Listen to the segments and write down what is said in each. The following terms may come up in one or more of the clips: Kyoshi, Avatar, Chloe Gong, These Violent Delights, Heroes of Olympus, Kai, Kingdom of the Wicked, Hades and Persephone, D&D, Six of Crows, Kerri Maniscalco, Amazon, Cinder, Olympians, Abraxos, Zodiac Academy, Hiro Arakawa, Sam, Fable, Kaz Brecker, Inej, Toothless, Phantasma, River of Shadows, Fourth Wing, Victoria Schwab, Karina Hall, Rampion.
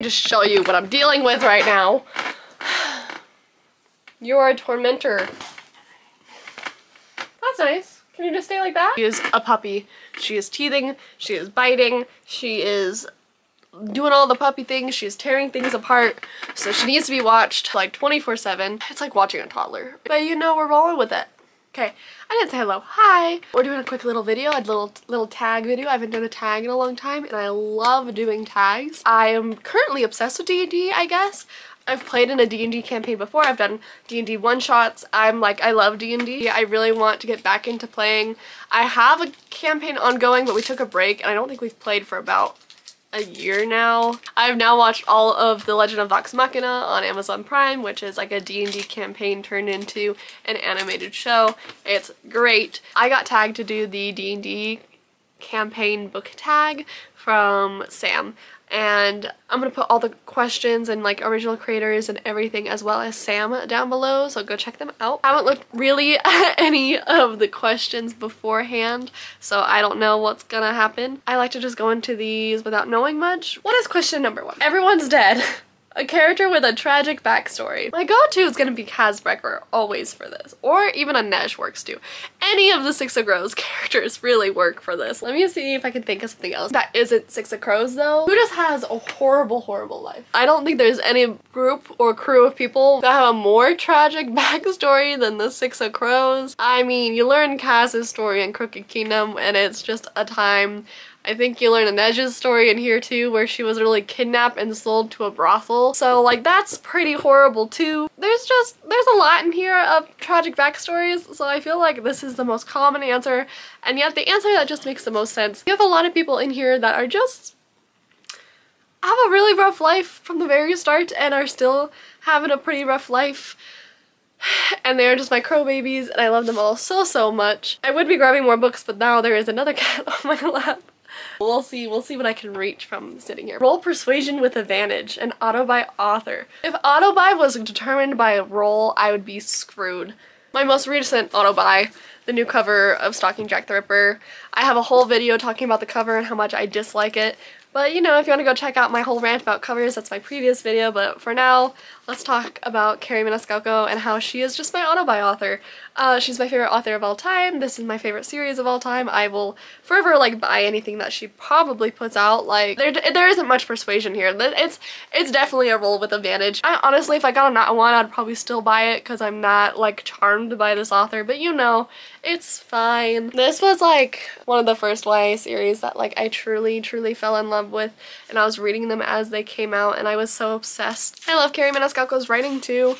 just show you what I'm dealing with right now. You are a tormentor. That's nice. Can you just stay like that? She is a puppy. She is teething. She is biting. She is doing all the puppy things. She is tearing things apart. So she needs to be watched like 24/7. It's like watching a toddler. But you know, we're rolling with it. Okay, I didn't say hello. Hi! We're doing a quick little video, a little tag video. I haven't done a tag in a long time, and I love doing tags. I am currently obsessed with D&D, I guess. I've played in a D&D campaign before. I've done D&D one-shots. I'm like, I love D&D. I really want to get back into playing. I have a campaign ongoing, but we took a break, and I don't think we've played for about a year now. I've now watched all of the Legend of Vox Machina on Amazon Prime, which is like a D&D campaign turned into an animated show. It's great. I got tagged to do the D&D campaign book tag from Sam. And I'm gonna put all the questions and like original creators and everything as well as Sam down below, so go check them out. I haven't looked really at any of the questions beforehand, so I don't know what's gonna happen. I like to just go into these without knowing much. What is question number one? Everyone's dead. A character with a tragic backstory. My go-to is gonna be Kaz Brecker, always, for this. Or even Inej works too. Any of the Six of Crows characters really work for this. Let me see if I can think of something else that isn't Six of Crows though. Who just has a horrible, horrible life? I don't think there's any group or crew of people that have a more tragic backstory than the Six of Crows. I mean, you learn Kaz's story in Crooked Kingdom and it's just a time. I think you learn Inej's story in here too, where she was really kidnapped and sold to a brothel. So like that's pretty horrible too. There's a lot in here of tragic backstories, so I feel like this is the most common answer, and yet the answer that just makes the most sense. You have a lot of people in here that are just have a really rough life from the very start and are still having a pretty rough life. And they're just my crow babies and I love them all so, so much. I would be grabbing more books, but now there is another cat on my lap. We'll see what I can reach from sitting here. Roll persuasion with advantage, an auto-buy author. If auto-buy was determined by a roll, I would be screwed. My most recent auto-buy, the new cover of Stalking Jack the Ripper. I have a whole video talking about the cover and how much I dislike it. But you know, if you want to go check out my whole rant about covers, that's my previous video, but for now, let's talk about Kerri Maniscalco and how she is just my auto-buy author. She's my favorite author of all time. This is my favorite series of all time. I will forever like buy anything that she probably puts out. Like there isn't much persuasion here. It's definitely a roll with advantage. I honestly, if I got a not one, I'd probably still buy it because I'm not like charmed by this author, but you know, it's fine. This was like one of the first YA series that like I truly, truly fell in love with, and I was reading them as they came out and I was so obsessed. I love Kerri Maniscalco's writing too.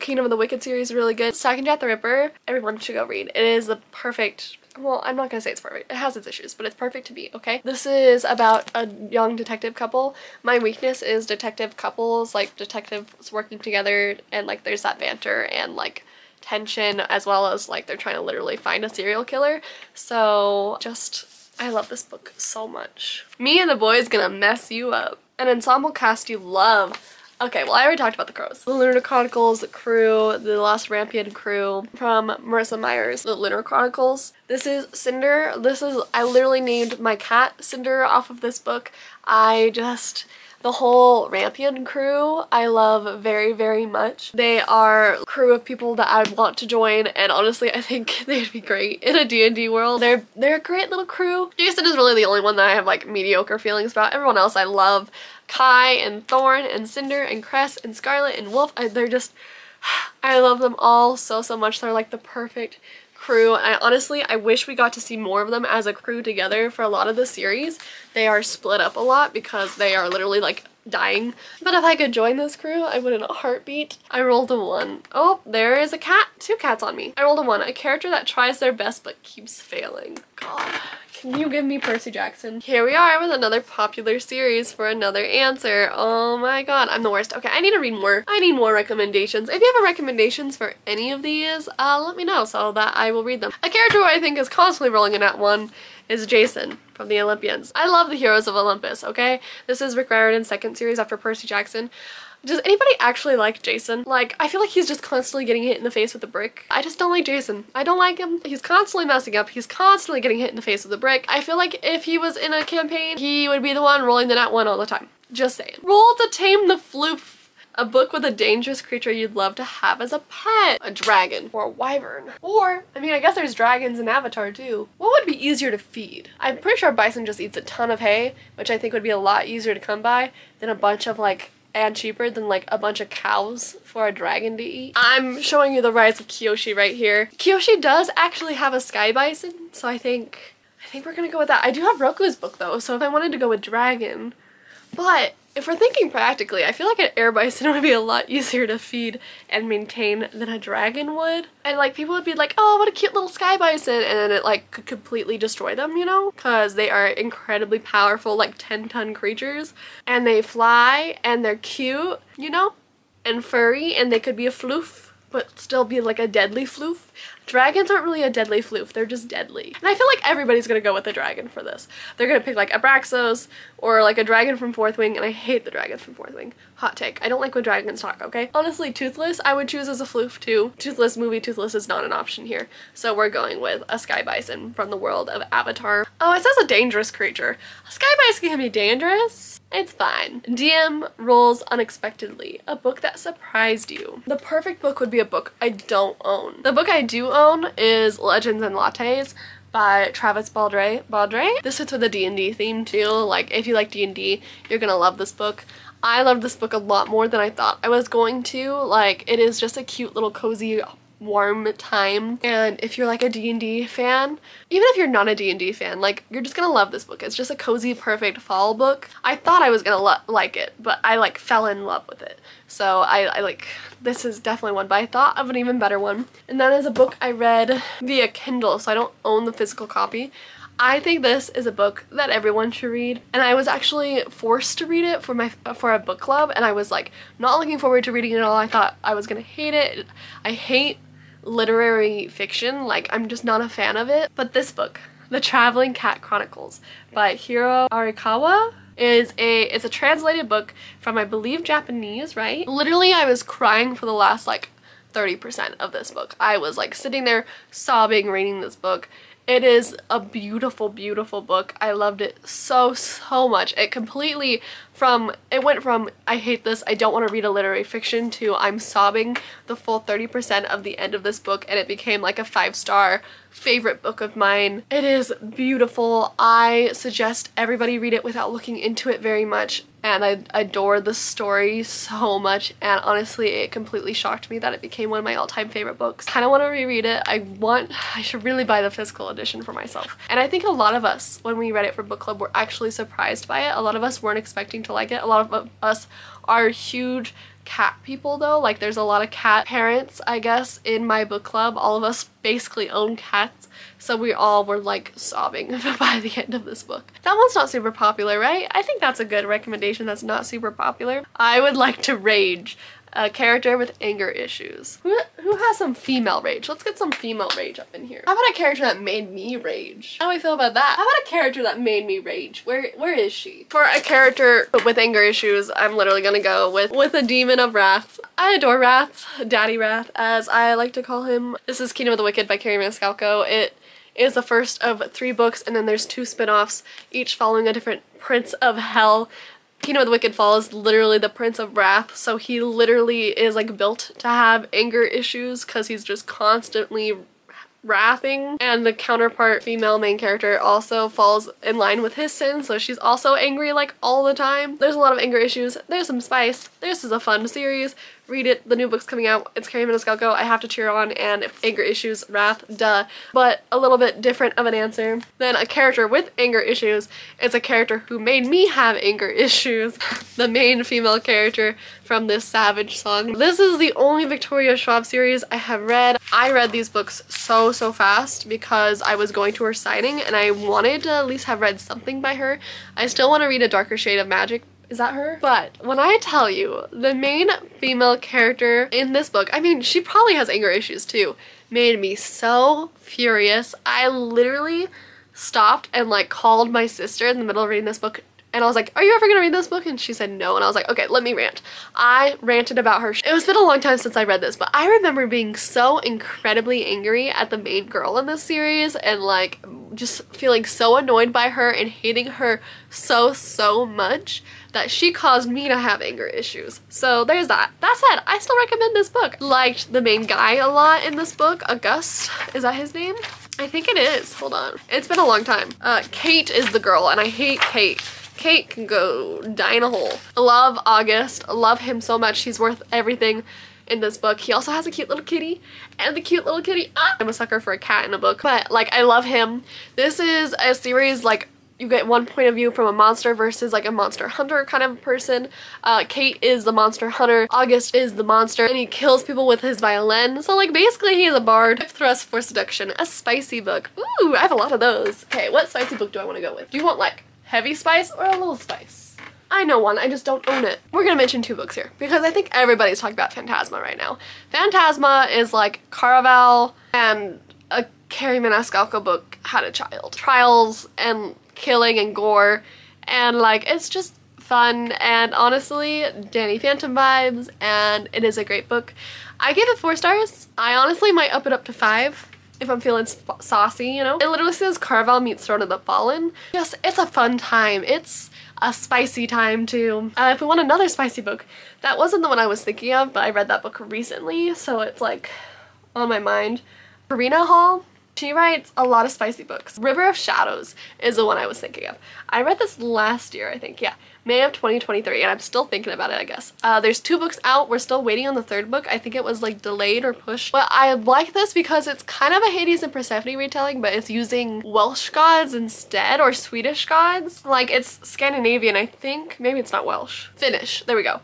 Kingdom of the Wicked series is really good. Stalking Jack the Ripper, everyone should go read. It is the perfect, well, I'm not gonna say it's perfect. It has its issues, but it's perfect to be, okay? This is about a young detective couple. My weakness is detective couples, like detectives working together, and like there's that banter and like tension, as well as like they're trying to literally find a serial killer. So just, I love this book so much. Me and the Boys Gonna Mess You Up. An ensemble cast you love. Okay, well I already talked about the crows. The Lunar Chronicles crew, the Lost Rampion crew, from Marissa Meyer's The Lunar Chronicles. This is Cinder. I literally named my cat Cinder off of this book. The whole Rampion crew I love very, very much. They are a crew of people that I'd want to join, and honestly I think they'd be great in a D&D world. They're a great little crew. Jason is really the only one that I have like mediocre feelings about. Everyone else I love. Kai and Thorn and Cinder and Cress and Scarlet and Wolf. I love them all so, so much. They're like the perfect crew. I honestly wish we got to see more of them as a crew together. For a lot of the series, they are split up a lot because they are literally like dying. But if I could join this crew, I would in a heartbeat. I rolled a one. Oh, there is a cat. Two cats on me. I rolled a one. A character that tries their best but keeps failing. God. Can you give me Percy Jackson? Here we are with another popular series for another answer. Oh my god, I'm the worst. Okay, I need to read more. I need more recommendations. If you have recommendations for any of these, let me know so that I will read them. A character who I think is constantly rolling a nat one is Jason from the Olympians. I love the heroes of Olympus, okay? This is Rick Riordan's second series after Percy Jackson. Does anybody actually like Jason? Like, I feel like he's just constantly getting hit in the face with a brick. I just don't like Jason. I don't like him. He's constantly messing up. He's constantly getting hit in the face with a brick. I feel like if he was in a campaign, he would be the one rolling the nat one all the time. Just saying. Roll to tame the floof. A book with a dangerous creature you'd love to have as a pet. A dragon or a wyvern. Or, I mean, I guess there's dragons in Avatar too. What would be easier to feed? I'm pretty sure bison just eats a ton of hay, which I think would be a lot easier to come by than a bunch of and cheaper than a bunch of cows for a dragon to eat. I'm showing you the rise of Kyoshi right here. Kyoshi does actually have a sky bison, so I think we're gonna go with that. I do have Roku's book though, so if I wanted to go with dragon, but if we're thinking practically, I feel like an air bison would be a lot easier to feed and maintain than a dragon would. And people would be like, oh, what a cute little sky bison, and then it could completely destroy them, you know? Cause they are incredibly powerful, 10-ton creatures, and they fly, and they're cute, you know? And furry, and they could be a floof, but still be a deadly floof. Dragons aren't really a deadly floof, they're just deadly. And I feel like everybody's gonna go with a dragon for this. They're gonna pick Abraxos or a dragon from Fourth Wing, and I hate the dragons from Fourth Wing. Hot take. I don't like when dragons talk, okay? Honestly, Toothless I would choose as a floof too. Toothless is not an option here. So we're going with a sky bison from the world of Avatar. Oh, it says a dangerous creature. A sky bison can be dangerous. It's fine. DM rolls unexpectedly. A book that surprised you. The perfect book would be a book I don't own. The book I do own is Legends and Lattes by Travis Baldray. This fits with the D&D theme too. If you like D&D, you're gonna love this book. I love this book a lot more than I thought I was going to. It is just a cute little cozy warm time, and if you're a D&D fan, even if you're not a D&D fan, you're just gonna love this book. It's just a cozy, perfect fall book. I thought I was gonna like it, but I fell in love with it, so I this is definitely one, but I thought of an even better one, and that is a book I read via Kindle, so I don't own the physical copy. I think this is a book that everyone should read, and I was actually forced to read it for a book club, and I was not looking forward to reading it at all. I thought I was gonna hate it. I hate literary fiction, I'm just not a fan of it. But this book, The Traveling Cat Chronicles by Hiro Arakawa, is a translated book from, I believe, Japanese, right? Literally, I was crying for the last 30% of this book. I was sitting there sobbing reading this book. It is a beautiful, beautiful book. I loved it so, so much. It completely went from I hate this, I don't want to read a literary fiction to I'm sobbing the full 30% of the end of this book, and it became a 5-star favorite book of mine. It is beautiful. I suggest everybody read it without looking into it very much, and I adore the story so much, and honestly it completely shocked me that it became one of my all-time favorite books. Kind of want to reread it. I should really buy the physical edition for myself. And I think a lot of us, when we read it for book club, were actually surprised by it. A lot of us weren't expecting to like it. A lot of us are huge cat people though. There's a lot of cat parents, I guess, in my book club. All of us basically own cats, so we all were sobbing by the end of this book. That one's not super popular, right? I think that's a good recommendation that's not super popular. I would like to rage. A character with anger issues. Who has some female rage? Let's get some female rage up in here. How about a character that made me rage? How do we feel about that? How about a character that made me rage? Where is she? For a character with anger issues, I'm literally gonna go with a demon of wrath. I adore Wrath, Daddy Wrath, as I like to call him. This is Kingdom of the Wicked by Kerri Maniscalco. It is the first of 3 books, and then there's 2 spin-offs, each following a different Prince of Hell. Kingdom of the Wicked follows literally the Prince of Wrath, so he literally is built to have anger issues because he's just constantly wrathing, and the counterpart female main character also falls in line with his sins, so she's also angry all the time. There's a lot of anger issues. There's some spice. This is a fun series. Read it. The new book's coming out. It's Kerri Maniscalco. I have to cheer on, and anger issues, wrath, duh. But a little bit different of an answer than a character with anger issues. It's a character who made me have anger issues. The main female character from this Savage Song. This is the only Victoria Schwab series I have read. I read these books so, so fast because I was going to her signing and I wanted to at least have read something by her. I still want to read A Darker Shade of Magic. Is that her? But when I tell you the main female character in this book, I mean, she probably has anger issues too, made me so furious. I literally stopped and called my sister in the middle of reading this book And I was like, are you ever gonna read this book? And she said no, and I was like, okay, let me rant. I ranted about her. It's been a long time since I read this, but I remember being so incredibly angry at the main girl in this series and like just feeling so annoyed by her and hating her so much that she caused me to have anger issues. So there's that. That said, I still recommend this book. Liked the main guy a lot in this book. August, is that his name? I think it is, hold on. It's been a long time. Kate is the girl and I hate Kate. Kate can go die in a hole. I love August, I love him so much. He's worth everything in this book. He also has a cute little kitty and the cute little kitty, I'm a sucker for a cat in a book, but like I love him. This is a series like you get one point of view from a monster versus like a monster hunter kind of person. Kate is the monster hunter, August is the monster, and he kills people with his violin. So like basically he's a bard. Thrust for Seduction, a spicy book. Ooh, I have a lot of those. Okay, what spicy book do I want to go with? Do you want like heavy spice or a little spice? I know one, I just don't own it. We're gonna mention two books here because I think everybody's talking about Phantasma right now. Phantasma is like Caraval and a Kerri Maniscalco book had a child. Trials and killing and gore and like it's just fun and honestly Danny Phantom vibes, and it is a great book. I gave it 4 stars. I honestly might up it up to 5 if I'm feeling saucy, you know? It literally says Caraval meets Throne of the Fallen. Just, it's a fun time. It's a spicy time too. If we want another spicy book, that wasn't the one I was thinking of, but I read that book recently, so it's like on my mind. Karina Hall, she writes a lot of spicy books. River of Shadows is the one I was thinking of. I read this last year, I think, yeah. May of 2023, and I'm still thinking about it, I guess. There's 2 books out. We're still waiting on the 3rd book. I think it was like delayed or pushed. But I like this because it's kind of a Hades and Persephone retelling, but it's using Welsh gods instead, or Swedish gods. Like it's Scandinavian, I think. Maybe it's not Welsh. Finnish, there we go.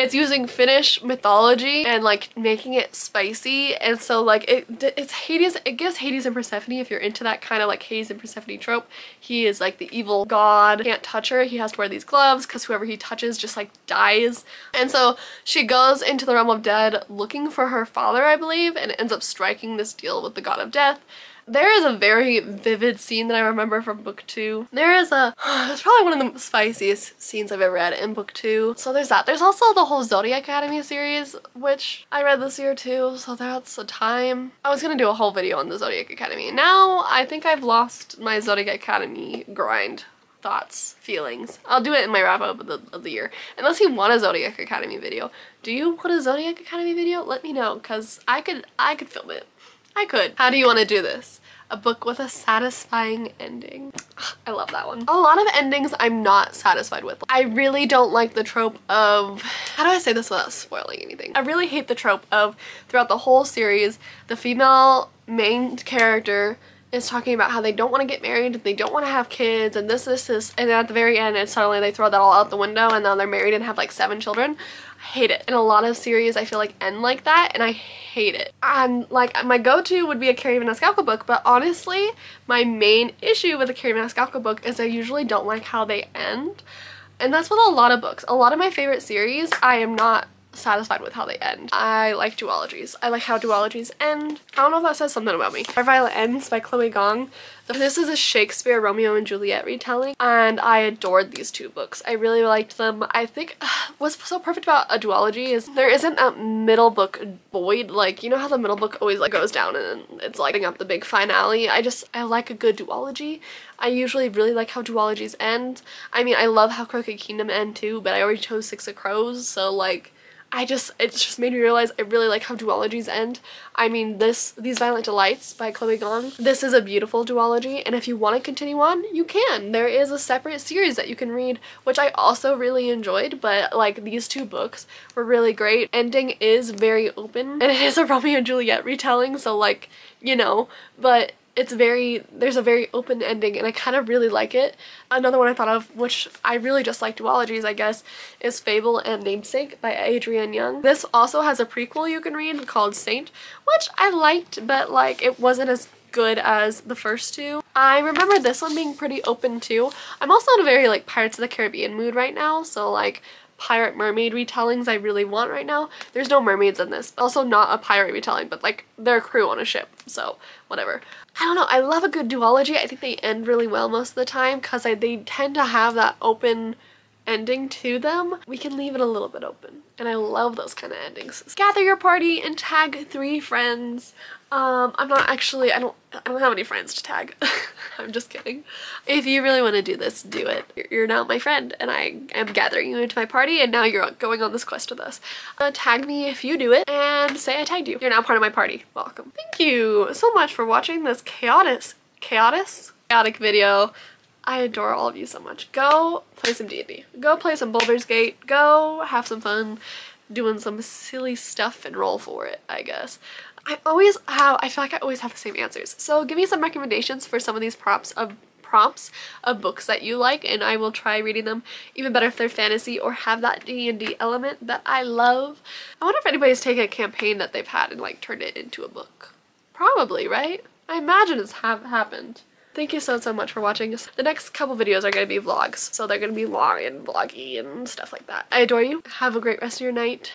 It's using Finnish mythology and like making it spicy, and so like it's Hades, it gives Hades and Persephone if you're into that kind of like Hades and Persephone trope. He is like the evil god, can't touch her, he has to wear these gloves because whoever he touches just like dies. And so she goes into the realm of dead looking for her father, I believe, and ends up striking this deal with the god of death. There is a very vivid scene that I remember from book 2. There is a, it's probably one of the spiciest scenes I've ever read in book 2. So there's that. There's also the whole Zodiac Academy series, which I read this year too, so that's a time. I was gonna do a whole video on the Zodiac Academy. Now I think I've lost my Zodiac Academy grind, thoughts, feelings. I'll do it in my wrap up of the year. Unless you want a Zodiac Academy video. Do you want a Zodiac Academy video? Let me know, cause I could film it. I could. How do you want to do this? A book with a satisfying ending. I love that one. A lot of endings I'm not satisfied with. I really don't like the trope of, how do I say this without spoiling anything? I really hate the trope of throughout the whole series, the female main character is talking about how they don't want to get married, they don't want to have kids, and this, and then at the very end, and suddenly they throw that all out the window and now they're married and have like 7 children. I hate it. And a lot of series I feel like end like that, and I hate it. And like my go-to would be a Kerri Maniscalco book, but honestly my main issue with a Kerri Maniscalco book is I usually don't like how they end. And that's with a lot of books. A lot of my favorite series I am not satisfied with how they end. I like duologies. I like how duologies end. I don't know if that says something about me. Our Violet Ends by Chloe Gong. This is a Shakespeare Romeo and Juliet retelling, and I adored these 2 books. I really liked them. I think what's so perfect about a duology is there isn't a middle book void. Like, you know how the middle book always like goes down and it's lighting up the big finale? I like a good duology. I usually really like how duologies end. I mean, I love how Crooked Kingdom end too, but I already chose Six of Crows, so like it's just made me realize I really like how duologies end. I mean, these Violent Delights by Chloe Gong, this is a beautiful duology, and if you want to continue on, you can. There is a separate series that you can read, which I also really enjoyed, but like these 2 books were really great. Ending is very open, and it is a Romeo and Juliet retelling, so like, you know, but there's a very open ending, and I kind of really like it. Another one I thought of, which I really just like duologies, I guess, is Fable and Namesake by Adrienne Young. This also has a prequel you can read called Saint, which I liked, but like it wasn't as good as the first 2. I remember this one being pretty open too. I'm also in a very like Pirates of the Caribbean mood right now, so like pirate mermaid retellings I really want right now. There's no mermaids in this. Also not a pirate retelling, but like their crew on a ship, so whatever. I don't know, I love a good duology. I think they end really well most of the time because they tend to have that open ending to them. We can leave it a little bit open, and I love those kind of endings. Gather your party and tag 3 friends. I don't have any friends to tag. I'm just kidding. If you really want to do this, do it. You're now my friend, and I am gathering you into my party, and now you're going on this quest with us. Tag me if you do it, and say I tagged you. You're now part of my party. Welcome. Thank you so much for watching this chaotic video. I adore all of you so much. Go play some D&D. Go play some Baldur's Gate. Go have some fun doing some silly stuff and roll for it, I guess. I feel like I always have the same answers. So give me some recommendations for some of these prompts of books that you like, and I will try reading them. Even better if they're fantasy or have that D&D element that I love. I wonder if anybody's taken a campaign that they've had and like turned it into a book. Probably, right? I imagine it's happened. Thank you so much for watching. The next couple videos are going to be vlogs, so they're going to be long and vloggy and stuff like that. I adore you. Have a great rest of your night.